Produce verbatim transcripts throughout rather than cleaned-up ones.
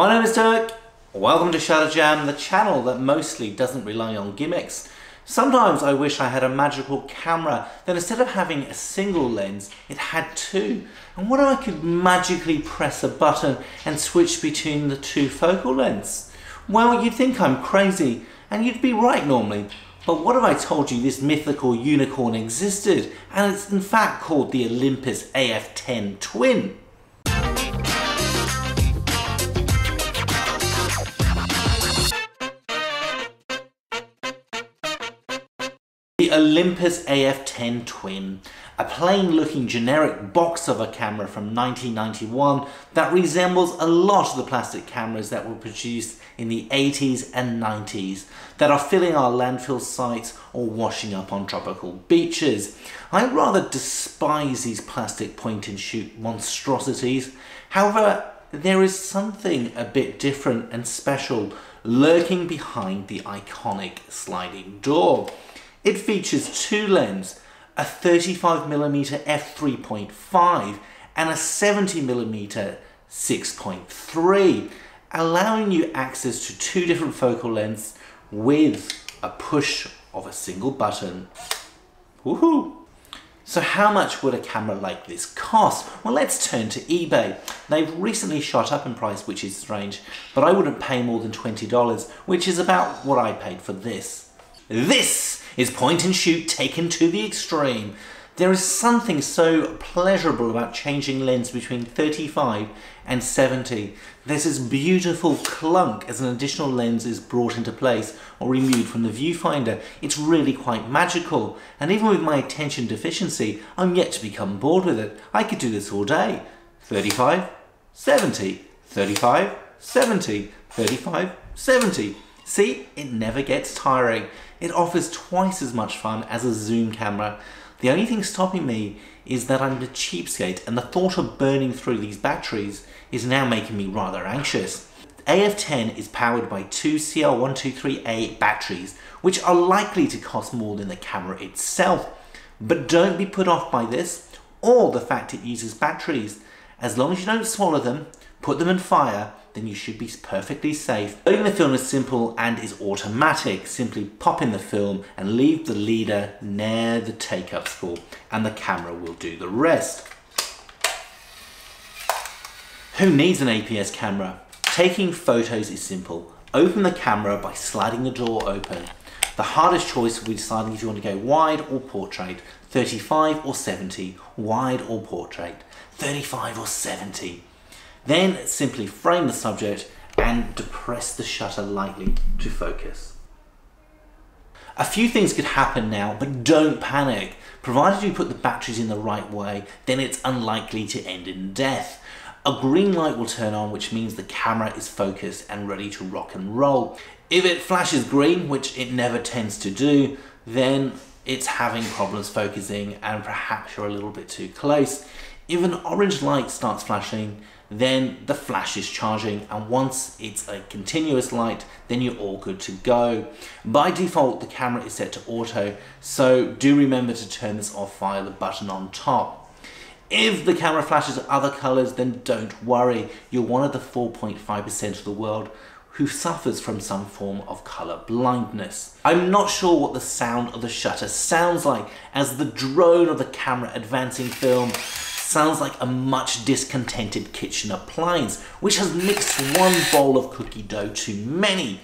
My name is Dirk, welcome to Shutter Jam, the channel that mostly doesn't rely on gimmicks. Sometimes I wish I had a magical camera that instead of having a single lens, it had two. And what if I could magically press a button and switch between the two focal lengths? Well, you'd think I'm crazy, and you'd be right normally. But what if I told you this mythical unicorn existed, and it's in fact called the Olympus A F ten Twin? The Olympus A F ten Twin, a plain looking generic box of a camera from nineteen ninety-one that resembles a lot of the plastic cameras that were produced in the eighties and nineties that are filling our landfill sites or washing up on tropical beaches. I rather despise these plastic point and shoot monstrosities. However, there is something a bit different and special lurking behind the iconic sliding door. It features two lenses, a thirty-five millimeter f three point five and a seventy millimeter six point three, allowing you access to two different focal lengths with a push of a single button. Woohoo! So how much would a camera like this cost? Well, let's turn to eBay. They've recently shot up in price, which is strange, but I wouldn't pay more than twenty dollars, which is about what I paid for this. This is point and shoot taken to the extreme. There is something so pleasurable about changing lens between thirty-five and seventy. There's this beautiful clunk as an additional lens is brought into place or removed from the viewfinder. It's really quite magical. And even with my attention deficiency, I'm yet to become bored with it. I could do this all day. thirty-five, seventy, thirty-five, seventy, thirty-five, seventy. See, it never gets tiring. It offers twice as much fun as a zoom camera. The only thing stopping me is that I'm a cheapskate, and the thought of burning through these batteries is now making me rather anxious. A F ten is powered by two C R one twenty-three A batteries, which are likely to cost more than the camera itself. But don't be put off by this, or the fact it uses batteries. As long as you don't swallow them, put them in fire, then you should be perfectly safe. Loading the film is simple and is automatic. Simply pop in the film and leave the leader near the take-up spool, and the camera will do the rest. Who needs an A P S camera? Taking photos is simple. Open the camera by sliding the door open. The hardest choice will be deciding if you want to go wide or portrait, thirty-five or seventy, wide or portrait, thirty-five or seventy. Then simply frame the subject and depress the shutter lightly to focus. A few things could happen now, but don't panic. Provided you put the batteries in the right way, then it's unlikely to end in death. A green light will turn on, which means the camera is focused and ready to rock and roll. If it flashes green, which it never tends to do, then it's having problems focusing and perhaps you're a little bit too close. If an orange light starts flashing, then the flash is charging, and once it's a continuous light, then you're all good to go. By default, the camera is set to auto, so do remember to turn this off via the button on top. If the camera flashes other colors, then don't worry. You're one of the four point five percent of the world who suffers from some form of color blindness. I'm not sure what the sound of the shutter sounds like, as the drone of the camera advancing film sounds like a much discontented kitchen appliance, which has mixed one bowl of cookie dough too many.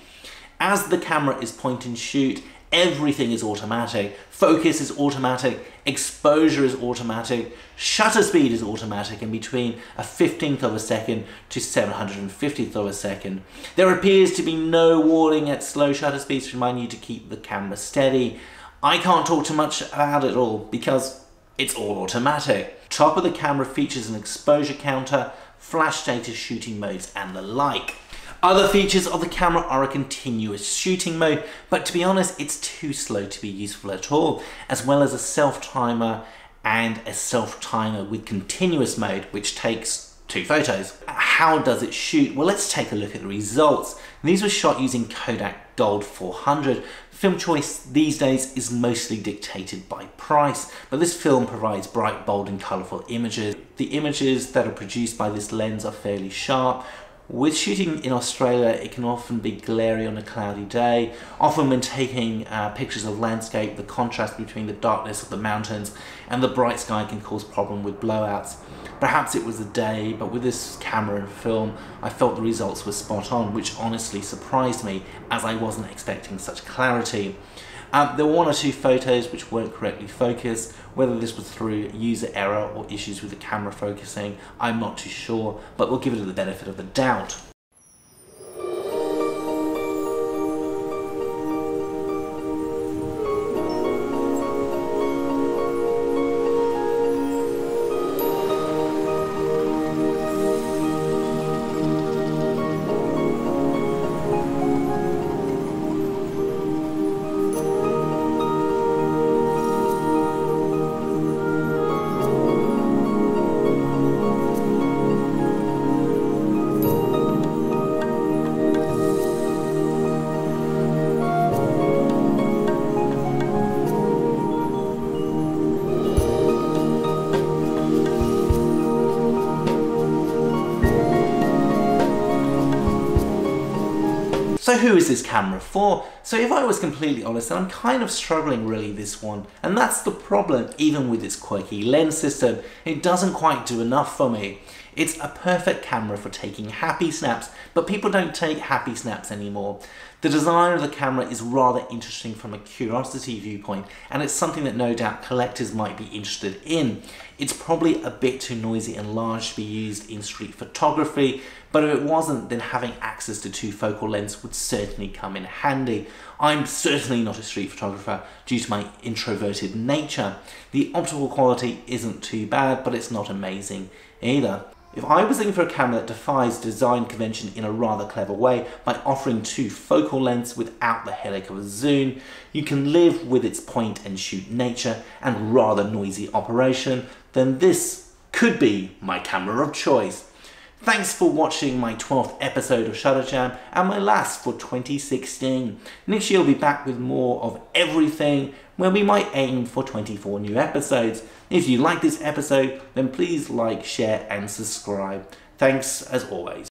As the camera is point and shoot, everything is automatic. Focus is automatic, exposure is automatic, shutter speed is automatic in between a fifteenth of a second to seven hundred fiftieth of a second. There appears to be no warning at slow shutter speeds to remind you to keep the camera steady. I can't talk too much about it all because it's all automatic. Top of the camera features an exposure counter, flash data shooting modes and the like. Other features of the camera are a continuous shooting mode, but to be honest, it's too slow to be useful at all, as well as a self-timer and a self-timer with continuous mode, which takes two photos. How does it shoot? Well, let's take a look at the results. These were shot using Kodak Gold four hundred. Film choice these days is mostly dictated by price, but this film provides bright, bold and colourful images. The images that are produced by this lens are fairly sharp, With shooting in Australia, it can often be glary on a cloudy day. Often when taking uh, pictures of landscape, the contrast between the darkness of the mountains and the bright sky can cause problem with blowouts. Perhaps it was the day, but with this camera and film, I felt the results were spot on, which honestly surprised me, as I wasn't expecting such clarity. Um, there were one or two photos which weren't correctly focused. Whether this was through user error or issues with the camera focusing, I'm not too sure, but we'll give it the benefit of the doubt. So who is this camera for? So if I was completely honest, I'm kind of struggling really this one. And that's the problem, even with its quirky lens system, it doesn't quite do enough for me. It's a perfect camera for taking happy snaps, but people don't take happy snaps anymore. The design of the camera is rather interesting from a curiosity viewpoint, and it's something that no doubt collectors might be interested in. It's probably a bit too noisy and large to be used in street photography, but if it wasn't, then having access to two focal lengths would certainly come in handy. I'm certainly not a street photographer due to my introverted nature. The optical quality isn't too bad, but it's not amazing either. If I was looking for a camera that defies design convention in a rather clever way by offering two focal lengths without the headache of a zoom, you can live with its point and shoot nature and rather noisy operation, then this could be my camera of choice. Thanks for watching my twelfth episode of Shutter Jam and my last for twenty sixteen. Next year I'll be back with more of everything, where we might aim for twenty-four new episodes. If you like this episode, then please like, share and subscribe. Thanks as always.